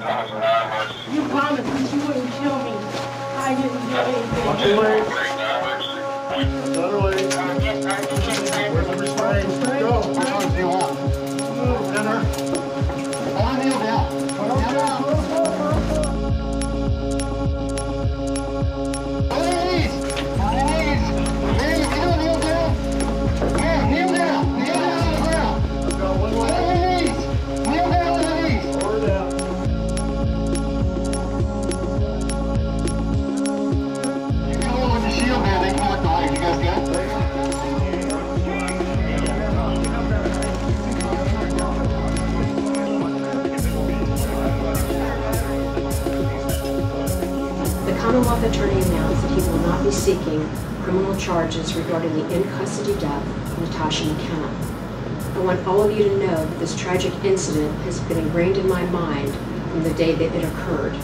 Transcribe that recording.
You promised that you wouldn't kill me. I didn't do anything. Where's the restraint? Go. Which one do you want? Enter. I want to kneel down. Kneel down. Please. Please. Can you kneel down? Yeah, kneel down. Kneel down on the ground. Please. Kneel down on the knees. Or down. The Commonwealth Attorney announced that he will not be seeking criminal charges regarding the in-custody death of Natasha McKenna. I want all of you to know that this tragic incident has been ingrained in my mind from the day that it occurred.